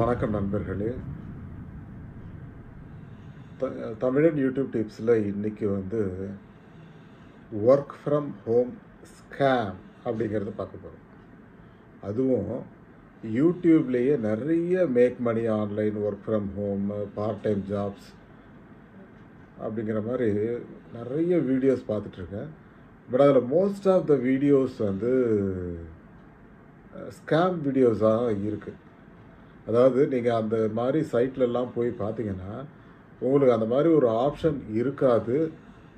வணக்கம் நண்பர்களே தமிழன் யூடியூப் டிப்ஸ்ல இன்னைக்கு வந்து வர்க் ஃப்ரம் ஹோம் ஸ்கேம் அப்படிங்கறத பார்க்க போறோம் அதுவும் யூடியூப்லயே நிறைய make money online work from home part time jobs அப்படிங்கற மாதிரி நிறைய வீடியோஸ் பார்த்துட்டு இருக்கேன் பட் அதுல most of the videos வந்து ஸ்கேம் வீடியோஸா இருக்கு அதாவது நீங்க அந்த மாதிரி சைட்ல எல்லாம் போய் பாத்தீங்கன்னா உங்களுக்கு அந்த மாதிரி ஒரு ஆப்ஷன் இருக்காது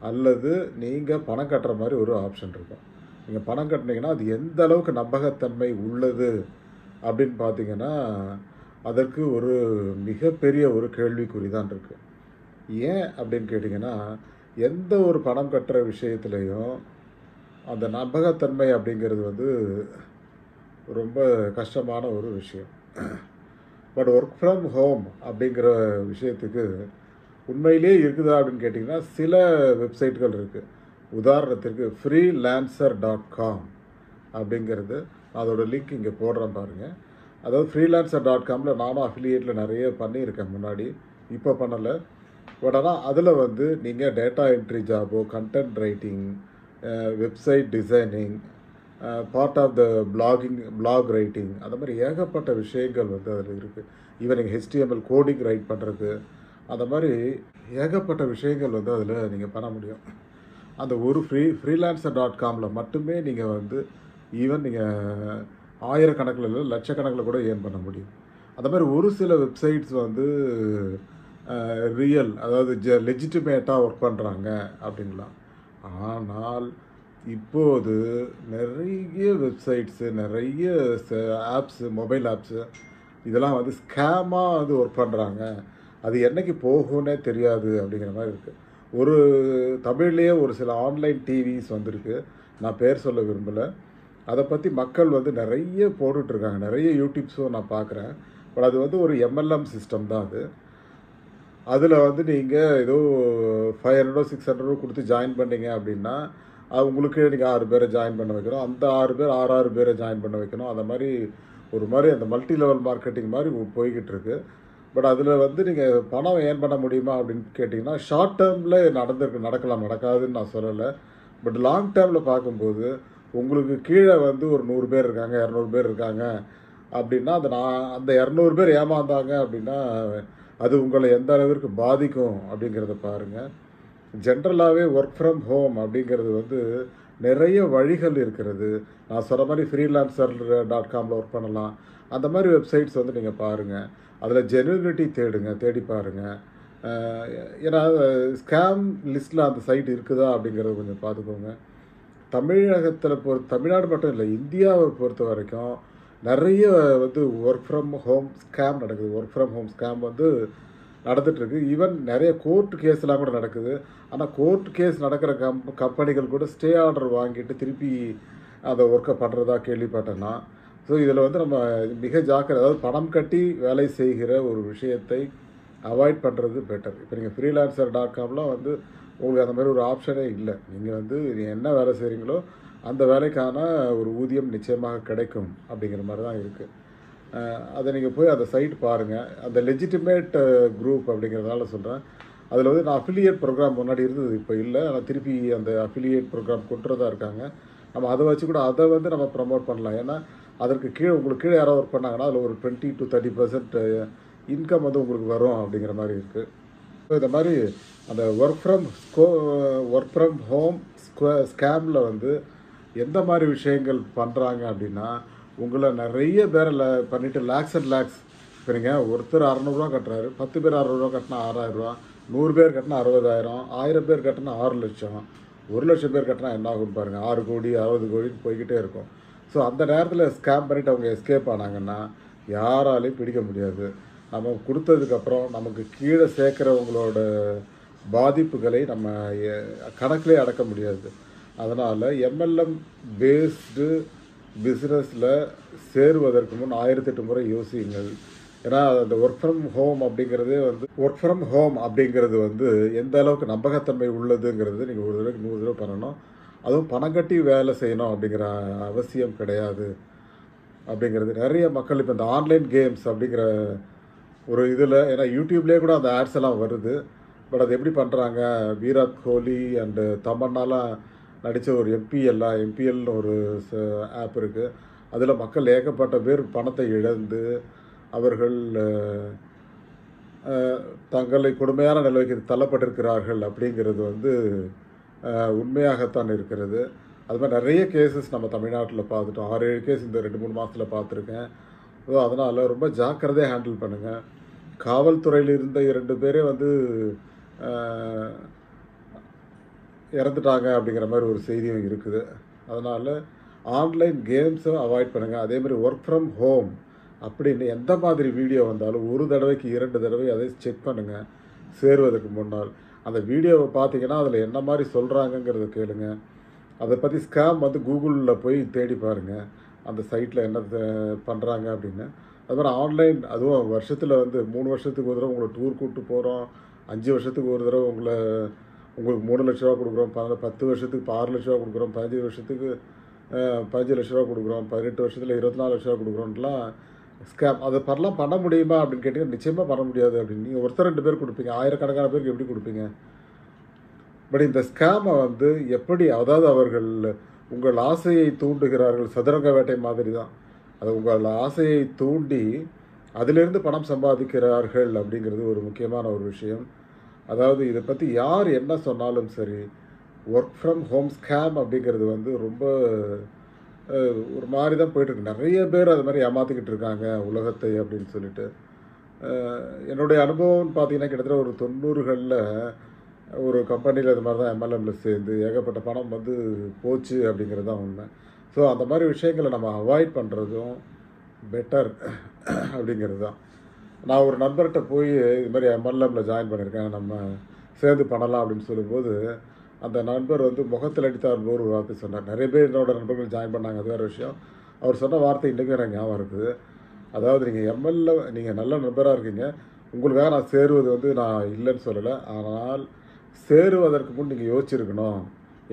அல்லது நீங்க பணம் கட்டற மாதிரி ஒரு ஆப்ஷன் இருக்கும் நீங்க பணம் கட்டனீங்கன்னா அது எந்த அளவுக்கு நம்பகத்தன்மை உள்ளது அப்படினு பாத்தீங்கன்னா அதற்கு ஒரு மிகப்பெரிய ஒரு கேள்விக்குறி தான் இருக்கு ஏன் அப்படினு கேட்டிங்கனா எந்த ஒரு பணம் கட்டற விஷயத்திலயும் அந்த நம்பகத்தன்மை அப்படிங்கிறது வந்து ரொம்ப கஷ்டமான ஒரு விஷயம் But work from home அப்படிங்கற விஷயத்துக்கு உண்மையிலேயே இருக்குதா அப்படினு கேட்டிங்கனா சில வெப்சைட்கள் இருக்கு உதாரணத்துக்கு Freelancer.com அப்படிங்கிறது அதோட லிங்க் இங்க போடுறேன் பாருங்க அதாவது Freelancer.comல நானும் அஃபிலியேட்ல நிறைய பண்ணி இருக்கேன் முன்னாடி இப்ப பண்ணல பட் ஆனா அதுல வந்து நீங்க டேட்டா என்ட்ரி ஜாபோ content writing website designing part of the blog writing அந்த மாதிரி ஏகப்பட்ட விஷயங்கள் வந்து அதுல இருக்கு even HTML coding write பண்றது அந்த மாதிரி ஏகப்பட்ட விஷயங்கள் வந்து அதுல நீங்க பண்ண முடியும் அந்த ஒரு freelancer.comல மட்டுமே நீங்க வந்து even நீங்க ஆயிரக்கணக்குல இல்ல லட்சக்கணக்குல கூட earn பண்ண முடியும் அந்த மாதிரி ஒரு சில வெப்சைட்ஸ் வந்து real அதாவது legitimate-ஆ work பண்றாங்க அப்படிங்கலாம் ஆனால் இப்போது நிறைய வெப்சைட்ஸ் நிறைய ஆப்ஸ் மொபைல் ஆப்ஸ் இதெல்லாம் வந்து ஸ்கேமா வந்து வர்க் பண்றாங்க அது என்னைக்கு போகும்னே தெரியாது அப்படிங்கிற மாதிரி இருக்கு ஒரு தமிழ்லயே ஒரு சில ஆன்லைன் டிவிஸ் வந்திருக்கு நான் பேர் சொல்ல விரும்பல அத பத்தி மக்கள் வந்து நிறைய போட்டுட்டு இருக்காங்க நிறைய யூடியூப்ஸோ நான் பார்க்கறேன் பட் அது வந்து ஒரு MLM சிஸ்டம் தான் அது அதுல வந்து நீங்க ஏதோ 500 600 கொடுத்து ஜாயின் பண்ணீங்க அப்படினா அவங்களுக்கு நீங்க 6 பேரை ஜாயின் பண்ண வைக்கறோம் அந்த 6 பேரை ஜாயின் பண்ண வைக்கணும் அந்த மாதிரி ஒரு மாதிரி அந்த மல்டி லெவல் மார்க்கெட்டிங் மாதிரி போயிட்டு இருக்கு பட் அதுல வந்து நீங்க பணம் earn பண்ண முடியுமா அப்படினு கேட்டினா ஷார்ட் டர்ம்ல நடக்கலாம் நடக்காதுன்னு நான் சொல்லல பட் லாங் டர்ம்ல பாக்கும்போது உங்களுக்கு கீழ வந்து ஒரு 100 பேர் இருக்காங்க 200 பேர் இருக்காங்க அப்படினா அந்த 200 பேர் ஏமாந்தாங்க அப்படினா அது உங்களை எந்த அளவுக்கு பாதிக்கும் அப்படிங்கறத பாருங்க ஜெனரலாவே வர்க் ஃப்ரம் ஹோம் அப்படிங்கிறது வந்து நிறைய வழிகள் இருக்குது நான் சொல்ற மாதிரி freelancer.comல வர்க் பண்ணலாம் அந்த மாதிரி வெப்சைட்ஸ் வந்து நீங்க பாருங்க அதுல ஜெனுயினிட்டி தேடி பாருங்க ஏனா ஸ்கேம் லிஸ்ட்ல அந்த சைட் இருக்குதா அப்படிங்கறது கொஞ்சம் பாத்துக்கோங்க தமிழ்நாடு மட்டும் இல்ல இந்தியாவை பொறுத்த வரைக்கும் நிறைய வந்து வர்க் ஃப்ரம் ஹோம் ஸ்கேம் நடக்குது வர்க் ஃப்ரம் ஹோம் ஸ்கேம் வந்து நடந்துட்டு இருக்கு ஈவன் நிறைய கோர்ட் கேஸ்லாம் கூட நடக்குது ஆனா கோர்ட் கேஸ் நடக்கிற கம்பெனிகள் கூட ஸ்டே ஆர்டர் வாங்கிட்டு திருப்பி அத வர்க்க பண்றதா கேள்விப்பட்டேனா சோ இதுல வந்து நம்ம மிக ஜாக்கிரதை அதாவது பணம் கட்டி வேலை செய்கிற ஒரு விஷயத்தை அவாய்ட் பண்றது பெட்டர் இப்போ நீங்க freelancer.comல வந்து உங்களுக்கு அந்த மாதிரி ஒரு ஆப்ஷனே இல்ல நீங்க வந்து என்ன வேலை செய்றீங்களோ அந்த வேலைக்கான ஒரு ஊதியம் நிச்சயமாக கிடைக்கும் அப்படிங்கிற மாதிரி தான் இருக்கு அத நீங்க போய் அந்த சைட் பாருங்க அந்த லெஜிட்டிமேட் group அப்படிங்கறதால சொல்றேன் அதுல வந்து நான் அஃபிலியேட் புரோகிராம் முன்னாடி இருந்தது இப்ப இல்ல நான் திருப்பி அந்த அஃபிலியேட் புரோகிராம் கொண்டுறதா இருக்காங்க நம்ம அத வச்சு கூட அத வந்து நம்ம ப்ரோமோட் பண்ணலாம் ஏன்னா அதற்கு கீழ உங்களுக்கு கீழ யாரோ வர்க் பண்ணாங்கன்னா அதுல ஒரு 20 to 30% இன்கம் வந்து உங்களுக்கு வரும் அப்படிங்கற மாதிரி இருக்கு இந்த மாதிரி அந்த work from home ஸ்கேம்ல வந்து எந்த மாதிரி விஷயங்கள் பண்றாங்க அப்படினா உங்கள நிறைய பேர்ல பண்ணிட்டு lakhs and lakhs பெறீங்க ஒருத்தர் 600 ரூபாய் கட்டறாரு 10 பேர் 600 ரூபாய் கட்டனா 6000 ரூபாய் 100 பேர் கட்டனா 60000 1000 பேர் கட்டனா 6 லட்சம் 1 லட்சம் பேர் கட்டனா என்ன ஆகும் பாருங்க 6 கோடி 60 கோடி போயிட்டே இருக்கும் சோ அந்த நேரத்துல ஸ்கேம் பண்ணிட்டு அவங்க எஸ்கேப் ஆனாங்கன்னா யாராலயும் பிடிக்க முடியாது நம்ம கொடுத்ததுக்கு அப்புறம் நமக்கு கீழ சேக்கறவங்களோட பாதிப்புகளை நம்ம கணக்கிலே அடக்க முடியாது அதனால MLM based பிசினஸ்ல சேருவதற்கு முன் 1008 முறை யோசியுங்கள் ஏனா அந்த வர்க் ஃப்ரம் ஹோம் அப்படிங்கிறது வந்து எந்த அளவுக்கு நம்பகத்தன்மை உள்ளதுங்கிறது நீங்க ஒரு தடவை 100 தடவை பண்ணனும் அதுவும் பணம் கட்டி வேலை செய்யணும் அப்படிங்கற அவசியம் கிடையாது அப்படிங்கிறது நிறைய மக்கள் இப்போ இந்த ஆன்லைன் கேம்ஸ் அப்படிங்கிற ஒரு இதில், ஏன்னா யூடியூப்லேயே கூட அந்த ஆட்ஸ் எல்லாம் வருது. பட் அது எப்படி பண்ணுறாங்க, விராட் கோலி அண்டு தமன்னாலாம் நடித்த ஒரு எம்பிஎல்னு ஒரு ஆப் இருக்குது. அதில் மக்கள் ஏகப்பட்ட பேர் பணத்தை இழந்து அவர்கள் தங்களை கொடுமையான நிலைக்கு தள்ளப்பட்டிருக்கிறார்கள் அப்படிங்கிறது வந்து உண்மையாகத்தான் இருக்கிறது. அது மாதிரி நிறைய கேஸஸ் நம்ம தமிழ்நாட்டில் பார்த்துட்டோம். 6-7 கேஸ் இந்த 2-3 மாதத்தில் பார்த்துருக்கேன். ஸோ அதனால் ரொம்ப ஜாக்கிரதையாக ஹேண்டில் பண்ணுங்கள். காவல்துறையில் இருந்த 2 பேரே வந்து இறந்துட்டாங்க அப்படிங்கிற மாதிரி ஒரு செய்தியும் இருக்குது. அதனால் ஆன்லைன் கேம்ஸும் அவாய்ட் பண்ணுங்கள். அதேமாதிரி ஒர்க் ஃப்ரம் ஹோம் அப்படின்னு எந்த மாதிரி வீடியோ வந்தாலும் 1 தடவைக்கு 2 தடவை அதை செக் பண்ணுங்கள். சேருவதற்கு முன்னால் அந்த வீடியோவை பார்த்தீங்கன்னா அதில் என்ன மாதிரி சொல்கிறாங்கங்கிறத கேளுங்க. அதை பற்றி ஸ்கேம் வந்து கூகுளில் போய் தேடி பாருங்கள், அந்த சைட்டில் என்ன பண்ணுறாங்க அப்படின்னு. அதுமாதிரி ஆன்லைன், அதுவும் வருஷத்தில் வந்து 3 வருஷத்துக்கு ஒரு தடவை உங்களை டூர் கூப்பிட்டு போகிறோம், 5 வருஷத்துக்கு ஒரு தடவை உங்களுக்கு 3 லட்ச ரூபா கொடுக்குறோம், 10 வருஷத்துக்கு 6 லட்ச ரூபா கொடுக்குறோம், 15 வருஷத்துக்கு 15 லட்ச ரூபா கொடுக்குறோம், 18 வருஷத்தில் 24 லட்ச ரூபா கொடுக்குறோம்லாம் ஸ்கேம். அதை பரலாம் பண்ண முடியுமா அப்படின்னு கேட்டிங்கன்னா நிச்சயமாக பண்ண முடியாது அப்படின்னு. நீங்கள் ஒருத்தர் 2 பேர் கொடுப்பீங்க, ஆயிரக்கணக்கான பேருக்கு எப்படி கொடுப்பீங்க? பட் இந்த ஸ்கேமை வந்து எப்படி, அதாவது அவர்கள் உங்கள் ஆசையை தூண்டுகிறார்கள். சதுரங்க வேட்டை மாதிரி தான் அது, உங்கள் ஆசையை தூண்டி அதிலிருந்து பணம் சம்பாதிக்கிறார்கள் அப்படிங்கிறது ஒரு முக்கியமான ஒரு விஷயம். அதாவது இதை பற்றி யார் என்ன சொன்னாலும் சரி, ஒர்க் ஃப்ரம் ஹோம் ஸ்கேம் அப்படிங்கிறது வந்து ரொம்ப ஒரு மாதிரி தான் போயிட்டுருக்கு. நிறைய பேர் அது மாதிரி ஏமாற்றிக்கிட்டு இருக்காங்க உலகத்தை அப்படின்னு சொல்லிட்டு. என்னுடைய அனுபவம்னு பார்த்தீங்கன்னா கிட்டத்தட்ட ஒரு 90களில் ஒரு கம்பெனியில் அது மாதிரி தான் MLMல சேர்ந்து ஏகப்பட்ட பணம் வந்து போச்சு அப்படிங்கிறது தான் உண்மை. ஸோ அந்த மாதிரி விஷயங்களை நம்ம அவாய்ட் பண்ணுறதும் பெட்டர் அப்படிங்கிறது தான். நான் ஒரு நண்பர்கிட்ட போய் இது மாதிரி MLMல ஜாயின் பண்ணியிருக்கேன், நம்ம சேர்ந்து பண்ணலாம் அப்படின்னு சொல்லும்போது அந்த நண்பர் வந்து முகத்தில் அடித்தார் ஒரு வார்த்தை சொன்னார். நிறைய பேர் என்னோடய நண்பர்கள் ஜாயின் பண்ணாங்க, அது வேறு விஷயம். அவர் சொன்ன வார்த்தை இன்றைக்கும் எனக்கு ஞாபகம் இருக்குது. அதாவது நீங்கள் நீங்கள் நல்ல நண்பராக இருக்கீங்க, உங்களுக்காக நான் சேருவது வந்து நான் இல்லைன்னு சொல்லலை, ஆனால் சேருவதற்கு முன் நீங்கள் யோசிச்சிருக்கணும்.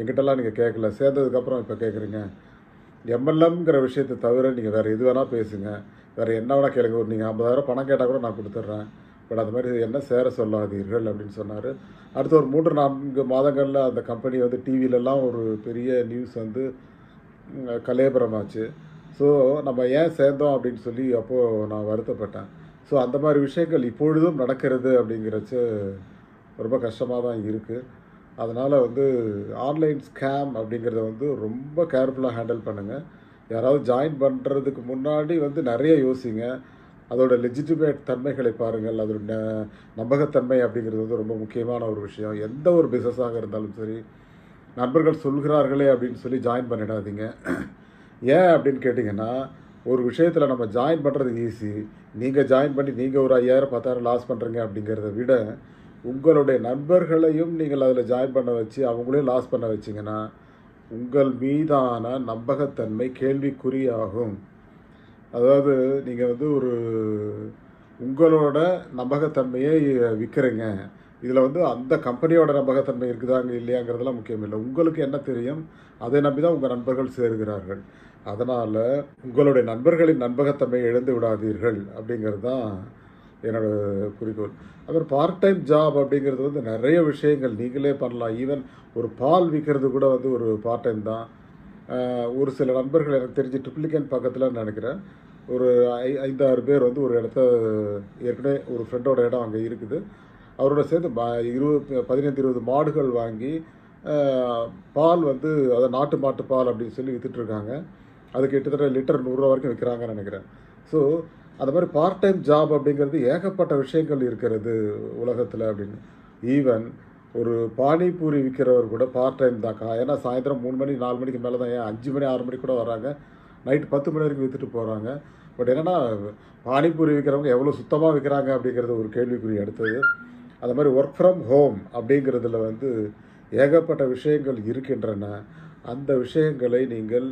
எங்கிட்டலாம் நீங்கள் கேட்கல, சேர்ந்ததுக்கப்புறம் இப்போ கேட்குறீங்க. MLMங்கிற விஷயத்தை தவிர நீங்கள் வேறு எது வேணால் பேசுங்க, வேறு என்ன வேணால் கேளுங்க. ஒரு நீங்கள் 50,000 பணம் கேட்டால் கூட நான் கொடுத்துட்றேன், பட் அது மாதிரி என்ன சேர சொல்லாதீர்கள் அப்படின்னு சொன்னார். அடுத்த ஒரு 3-4 மாதங்களில் அந்த கம்பெனி வந்து டிவிலெலாம் ஒரு பெரிய நியூஸ் வந்து கலையபுரமாச்சு. ஸோ நம்ம ஏன் சேர்ந்தோம் அப்படின்னு சொல்லி அப்போது நான் வருத்தப்பட்டேன். ஸோ அந்த மாதிரி விஷயங்கள் இப்பொழுதும் நடக்கிறது அப்படிங்கிறச்ச ரொம்ப கஷ்டமாக தான் இருக்குது. அதனால் வந்து ஆன்லைன் ஸ்கேம் அப்படிங்கிறத வந்து ரொம்ப கேர்ஃபுல்லாக ஹேண்டில் பண்ணுங்கள். யாராவது ஜாயின் பண்ணுறதுக்கு முன்னாடி வந்து நிறைய யோசிங்க, அதோட லெஜிட்டிமேட் தன்மைகளை பாருங்கள், அதோட நம்பகத்தன்மை அப்படிங்கிறது வந்து ரொம்ப முக்கியமான ஒரு விஷயம். எந்த ஒரு பிஸ்னஸாக இருந்தாலும் சரி, நண்பர்கள் சொல்கிறார்களே அப்படின்னு சொல்லி ஜாயின் பண்ணிடாதீங்க. ஏன் அப்படின்னு கேட்டிங்கன்னா, ஒரு விஷயத்தில் நம்ம ஜாயின் பண்ணுறது ஈஸி. நீங்கள் ஜாயின் பண்ணி நீங்கள் ஒரு 5000-10000 லாஸ் பண்ணுறீங்க அப்படிங்கிறத விட, உங்களுடைய நண்பர்களையும் நீங்கள் அதில் ஜாயின் பண்ண வச்சு அவங்களையும் லாஸ் பண்ண வச்சிங்கன்னா உங்கள் மீதான நம்பகத்தன்மை கேள்விக்குறியாகும். அதாவது நீங்கள் வந்து உங்களோட நம்பகத்தன்மையை விற்கிறீங்க. இதில் வந்து அந்த கம்பெனியோட நம்பகத்தன்மை இருக்குதாங்க இல்லையாங்கிறதுலாம் முக்கியம் இல்லை. உங்களுக்கு என்ன தெரியும், அதை நம்பி தான் உங்கள் நண்பர்கள் சேருகிறார்கள். அதனால் உங்களுடைய நண்பர்களின் நம்பகத்தன்மையை இழந்து விடாதீர்கள் அப்படிங்கிறது தான் என்னோடய குறிக்கோள். அப்புறம் பார்ட் டைம் ஜாப் அப்படிங்கிறது வந்து நிறைய விஷயங்கள் நீங்களே பண்ணலாம். ஈவன் ஒரு பால் விற்கிறது கூட வந்து ஒரு பார்ட் டைம் தான். ஒரு சில நண்பர்கள் எனக்கு தெரிஞ்சு ட்ரிப்ளிகேன் பக்கத்தில் நினைக்கிறேன் ஒரு 5-6 பேர் வந்து ஒரு இடத்த, ஏற்கனவே ஒரு ஃப்ரெண்டோட இடம் அங்கே இருக்குது, அவரோட சேர்ந்து 15-20 மாடுகள் வாங்கி பால் வந்து அதை நாட்டு மாட்டு பால் அப்படின்னு சொல்லி விற்றுட்ருக்காங்க. அது கிட்டத்தட்ட லிட்டர் 100 ரூபா வரைக்கும் விற்கிறாங்கன்னு நினைக்கிறேன். ஸோ அது மாதிரி பார்ட் டைம் ஜாப் அப்படிங்கிறது ஏகப்பட்ட விஷயங்கள் இருக்கிறது உலகத்தில் அப்படின்னு. ஈவன் ஒரு பானிபூரி விற்கிறவர் கூட பார்ட் டைம் தான்க்கா, ஏன்னா சாயந்தரம் 3 மணி 4 மணிக்கு மேலே தான், ஏன் 5 மணி 6 மணிக்கு கூட வராங்க, நைட்டு 10 மணி வரைக்கும் விற்றுட்டு போகிறாங்க. பட் என்னென்னா பானிபூரி விற்கிறவங்க எவ்வளோ சுத்தமாக விற்கிறாங்க அப்படிங்கிறது ஒரு கேள்விக்குறி அடுத்தது. அது மாதிரி ஒர்க் ஃப்ரம் ஹோம் அப்படிங்கிறதுல வந்து ஏகப்பட்ட விஷயங்கள் இருக்கின்றன. அந்த விஷயங்களை நீங்கள்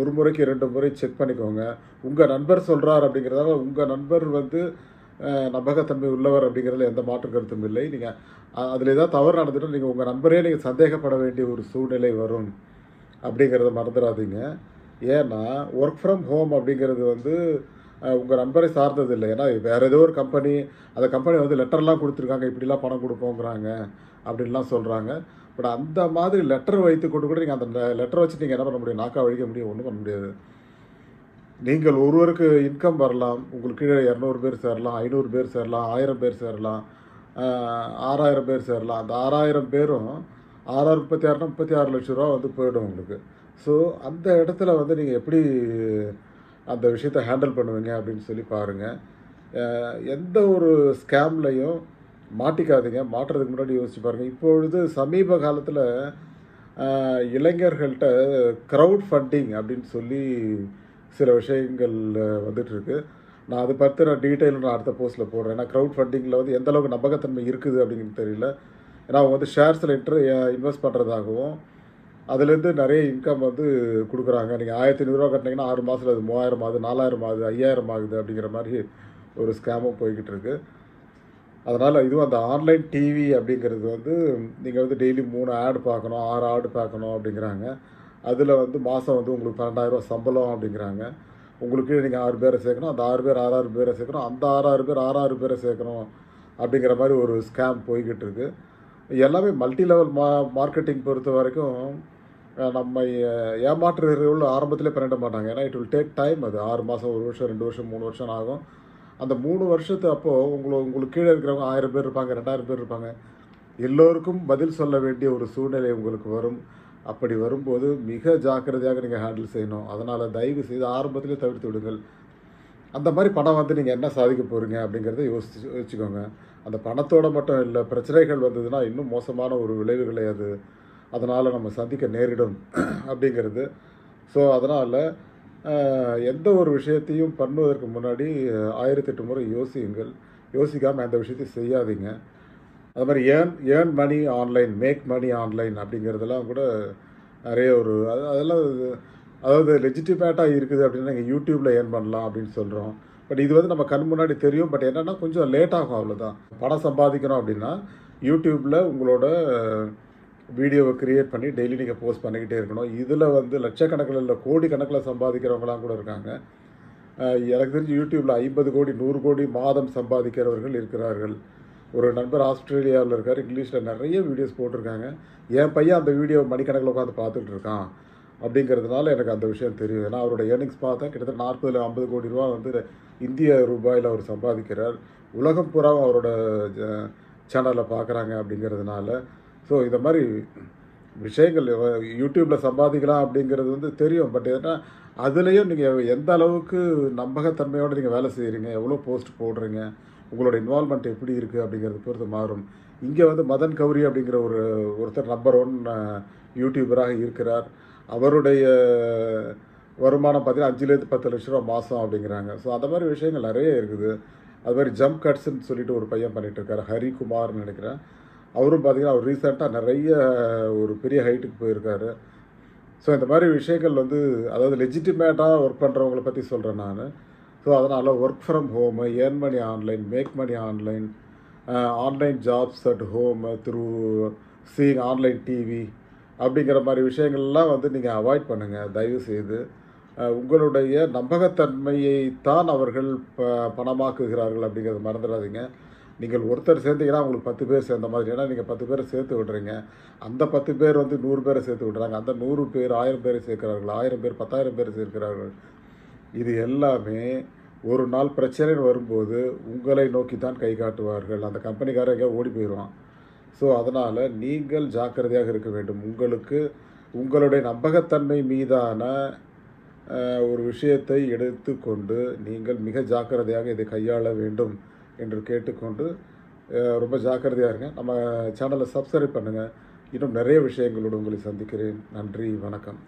ஒரு முறைக்கு 2 முறை செக் பண்ணிக்கோங்க. உங்கள் நண்பர் சொல்கிறார் அப்படிங்கிறதால உங்கள் நண்பர் வந்து நம்பகத்தன்மை உள்ளவர் அப்படிங்கிறதுல எந்த மாற்று கருத்தும் இல்லை. நீங்கள் அதில் ஏதாவது தவறு நடந்துட்டு நீங்கள் உங்கள் நண்பரே நீங்கள் சந்தேகப்பட வேண்டிய ஒரு சூழ்நிலை வரும் அப்படிங்கிறத மறந்துடாதீங்க. ஏன்னா ஒர்க் ஃப்ரம் ஹோம் அப்படிங்கிறது வந்து உங்கள் நம்பரை சார்ந்தது இல்லை. ஏன்னா வேறு ஏதோ ஒரு கம்பெனி அந்த கம்பெனி வந்து லெட்டர்லாம் கொடுத்துருக்காங்க, இப்படிலாம் பணம் கொடுப்போங்கிறாங்க அப்படின்லாம் சொல்கிறாங்க. பட் அந்த மாதிரி லெட்டர் வைத்து கொண்டு கூட நீங்கள் அந்த லெட்டர் வச்சு நீங்கள் என்ன பண்ண முடியும்? நாக்கா வழிக்க முடியும், ஒன்றும் பண்ண முடியாது. நீங்கள் ஒருவருக்கு இன்கம் வரலாம், உங்களுக்கு கீழே 200 பேர் சேரலாம், 500 பேர் சேரலாம், 1000 பேர் சேரலாம், 6000 பேர் சேரலாம். அந்த 6000 பேரும் 6,36,36 லட்ச ரூபா வந்து போயிடும் உங்களுக்கு. ஸோ அந்த இடத்துல வந்து நீங்கள் எப்படி அந்த விஷயத்தை ஹேண்டில் பண்ணுவீங்க அப்படின்னு சொல்லி பாருங்கள். எந்த ஒரு ஸ்கேம்லையும் மாட்டிக்காதீங்க. மாட்டுறதுக்கு முன்னாடி யோசிச்சு பாருங்கள். இப்பொழுது சமீப காலத்தில் இளைஞர்கள்ட்ட க்ரௌட் ஃபண்டிங் அப்படின்னு சொல்லி சில விஷயங்கள் வந்துட்டுருக்கு. நான் அதை பற்றி நான் டீட்டெயில் நான் அடுத்த போஸ்ட்டில் போடுறேன். ஏன்னா க்ரௌட் ஃபண்டிங்கில் வந்து எந்தளவுக்கு நம்பகத்தன்மை இருக்குது அப்படிங்கிறது தெரியல. ஏன்னா அவங்க வந்து ஷேர்ஸில் இன்வெஸ்ட் பண்ணுறதாகவும் அதுலேருந்து நிறைய இன்கம் வந்து கொடுக்குறாங்க. நீங்கள் 1500 ரூபா கட்டினீங்கன்னா 6 மாதத்தில் அது 3000 ஆகுது, 4000 ஆகுது, 5000 ஆகுது அப்படிங்கிற மாதிரி ஒரு ஸ்கேமும் போய்கிட்டு இருக்கு. அதனால் இதுவும் அந்த ஆன்லைன் டிவி அப்படிங்கிறது வந்து நீங்கள் வந்து டெய்லி 3 ஆடு பார்க்கணும், 6 ஆடு பார்க்கணும் அப்படிங்கிறாங்க. அதில் வந்து மாதம் வந்து உங்களுக்கு 12,000 ரூபா சம்பளம் அப்படிங்கிறாங்க. உங்களுக்கு நீங்கள் 6 பேரை சேர்க்கணும், அந்த 6 பேர் 6 பேரை சேர்க்கணும், அந்த 6 பேர் 6 பேரை சேர்க்கணும் அப்படிங்கிற மாதிரி ஒரு ஸ்கேம் போய்கிட்டு இருக்கு. எல்லாமே மல்டி லெவல் மார்க்கெட்டிங் பொறுத்த வரைக்கும் நம்ம ஏமாற்றுகிறவர்கள் ஆரம்பத்திலே பண்ணிட மாட்டாங்க. ஏன்னா இட் வில் டேக் டைம். அது 6 மாதம், 1 வருஷம், 2 வருஷம், 3 வருஷம் ஆகும். அந்த 3 வருஷத்து அப்போது உங்களுக்கு கீழே இருக்கிறவங்க 1000 பேர் இருப்பாங்க, 2000 பேர் இருப்பாங்க. எல்லோருக்கும் பதில் சொல்ல வேண்டிய ஒரு சூழ்நிலை உங்களுக்கு வரும். அப்படி வரும்போது மிக ஜாக்கிரதையாக நீங்கள் ஹேண்டில் செய்யணும். அதனால் தயவு செய்து ஆரம்பத்திலே தவிர்த்து விடுங்கள். அந்த மாதிரி பணம் வந்து நீங்கள் என்ன சாதிக்க போகிறீங்க அப்படிங்கிறத யோசிச்சுக்கோங்க. அந்த பணத்தோடு மட்டும் இல்லை, பிரச்சனைகள் வந்ததுன்னா இன்னும் மோசமான ஒரு விளைவுகளை அது அதனால் நம்ம சந்திக்க நேரிடும் அப்படிங்கிறது. ஸோ அதனால் எந்த ஒரு விஷயத்தையும் பண்ணுவதற்கு முன்னாடி 1008 முறை யோசியுங்கள். யோசிக்காமல் அந்த விஷயத்தையும் செய்யாதீங்க. அது மாதிரி earn money online, make money online அப்படிங்கிறதெல்லாம் கூட நிறைய ஒரு அதெல்லாம் அதாவது லெஜிட்டிமேட்டாக இருக்குது அப்படின்னா நீங்கள் யூடியூப்பில் ஏர்ன் பண்ணலாம் அப்படின்னு சொல்கிறோம். பட் இது வந்து நம்ம கண் முன்னாடி தெரியும். பட் என்னென்னா கொஞ்சம் லேட் ஆகும், அவ்வளோதான். பணம் சம்பாதிக்கணும் அப்படின்னா யூடியூப்பில் உங்களோட வீடியோவை க்ரியேட் பண்ணி டெய்லி நீங்கள் போஸ்ட் பண்ணிக்கிட்டே இருக்கணும். இதில் வந்து லட்சக்கணக்கில் இல்லை, கோடிக்கணக்கில் சம்பாதிக்கிறவங்களாம் கூட இருக்காங்க. எனக்கு தெரிஞ்சு யூடியூப்பில் 50 கோடி, 100 கோடி மாதம் சம்பாதிக்கிறவர்கள் இருக்கிறார்கள். ஒரு நண்பர் ஆஸ்திரேலியாவில் இருக்கார். இங்கிலீஷில் நிறைய வீடியோஸ் போட்டிருக்காங்க. என் பையன் அந்த வீடியோ மணிக்கணக்கில் உட்காந்து பார்த்துட்டு இருக்கான். அப்படிங்கிறதுனால எனக்கு அந்த விஷயம் தெரியும். ஏன்னா அவரோட ஏர்னிங்ஸ் பார்த்தா கிட்டத்தட்ட 40-50 கோடி ரூபா வந்து இந்திய ரூபாயில் அவர் சம்பாதிக்கிறார். உலகம் பூராவும் அவரோட சேனலில் பார்க்குறாங்க அப்படிங்கிறதுனால. ஸோ இந்த மாதிரி விஷயங்கள் யூடியூப்பில் சம்பாதிக்கலாம் அப்படிங்கிறது வந்து தெரியும். பட் ஏன்னா அதுலேயும் நீங்கள் எந்த அளவுக்கு நம்பகத்தன்மையோடு நீங்கள் வேலை செய்கிறீங்க, எவ்வளோ போஸ்ட் போடுறீங்க, உங்களோட இன்வால்மெண்ட் எப்படி இருக்குது அப்படிங்கிறது பொறுத்து மாறும். இங்கே வந்து மதன் கௌரி அப்படிங்கிற ஒருத்தர் நம்பர் 1 யூடியூபராக இருக்கிறார். அவருடைய வருமானம் பார்த்தீங்கன்னா 5-10 லட்ச ரூபா மாதம் அப்படிங்கிறாங்க. ஸோ அந்த மாதிரி விஷயங்கள் நிறைய இருக்குது. அது மாதிரி ஜம்ப் கட்ஸ்ன்னு சொல்லிட்டு ஒரு பையன் பண்ணிகிட்ருக்காரு, ஹரிகுமார்னு நினைக்கிறேன். அவரும் பார்த்திங்கன்னா அவர் ரீசெண்டாக நிறைய ஒரு பெரிய ஹைட்டுக்கு போயிருக்காரு. ஸோ இந்த மாதிரி விஷயங்கள் வந்து அதாவது லெஜிட்டிமேட்டாக ஒர்க் பண்ணுறவங்கள பற்றி சொல்கிறேன் நான். ஸோ அதனால் work from home, earn money online, make money online, online jobs at home through seeing online TV அப்படிங்கிற மாதிரி விஷயங்கள்லாம் வந்து நீங்கள் அவாய்ட் பண்ணுங்கள் தயவுசெய்து. உங்களுடைய நம்பகத்தன்மையை தான் அவர்கள் பணமாக்குகிறார்கள் அப்படிங்கிறத மறந்துடாதீங்க. நீங்கள் ஒருத்தர் சேர்ந்தீங்கன்னா உங்களுக்கு 10 பேர் சேர்ந்த மாதிரி. ஏன்னா நீங்கள் 10 பேரை சேர்த்து விடுறீங்க, அந்த 10 பேர் வந்து 100 பேரை சேர்த்து விடுறாங்க, அந்த 100 பேர் 1000 பேரை சேர்க்கிறார்கள், 1000 பேர் 10000 பேர் சேர்க்கிறார்கள். இது எல்லாமே ஒரு நாள் பிரச்சனை வரும்போது உங்களை நோக்கி தான் கை காட்டுவார்கள். அந்த கம்பெனிக்காரன் எங்கேயா ஓடி போயிடுவான். ஸோ அதனால் நீங்கள் ஜாக்கிரதையாக இருக்க வேண்டும். உங்களுடைய நம்பகத்தன்மை மீதான ஒரு விஷயத்தை எடுத்துக்கொண்டு நீங்கள் மிக ஜாக்கிரதையாக இதை கையாள வேண்டும் என்று கேட்டுக்கொண்டு ரொம்ப ஜாக்கிரதையாக இருங்க. நம்ம சேனலை சப்ஸ்கிரைப் பண்ணுங்கள். இன்னும் நிறைய விஷயங்களோடு உங்களை சந்திக்கிறேன். நன்றி, வணக்கம்.